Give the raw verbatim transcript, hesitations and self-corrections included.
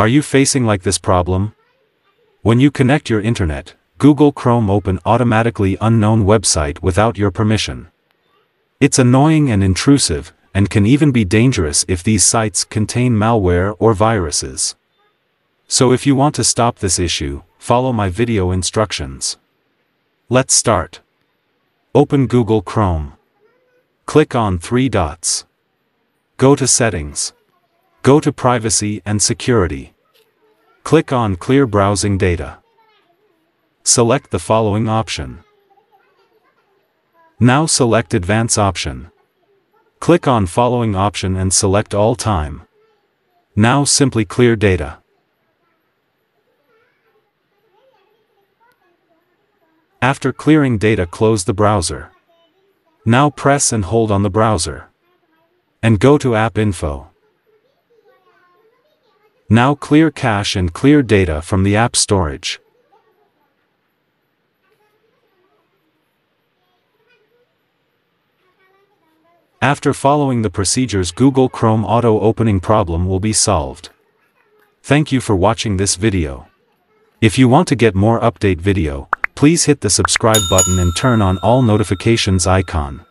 Are you facing like this problem? When you connect your internet, Google Chrome open automatically unknown website without your permission. It's annoying and intrusive, and can even be dangerous if these sites contain malware or viruses. So if you want to stop this issue, follow my video instructions. Let's start. Open Google Chrome. Click on three dots. Go to Settings. Go to Privacy and Security. Click on Clear Browsing Data. Select the following option. Now select Advance option. Click on following option and select All Time. Now simply clear data. After clearing data, close the browser. Now press and hold on the browser. And go to App Info. Now clear cache and clear data from the app storage. After following the procedures, Google Chrome auto opening problem will be solved. Thank you for watching this video. If you want to get more update video, please hit the subscribe button and turn on all notifications icon.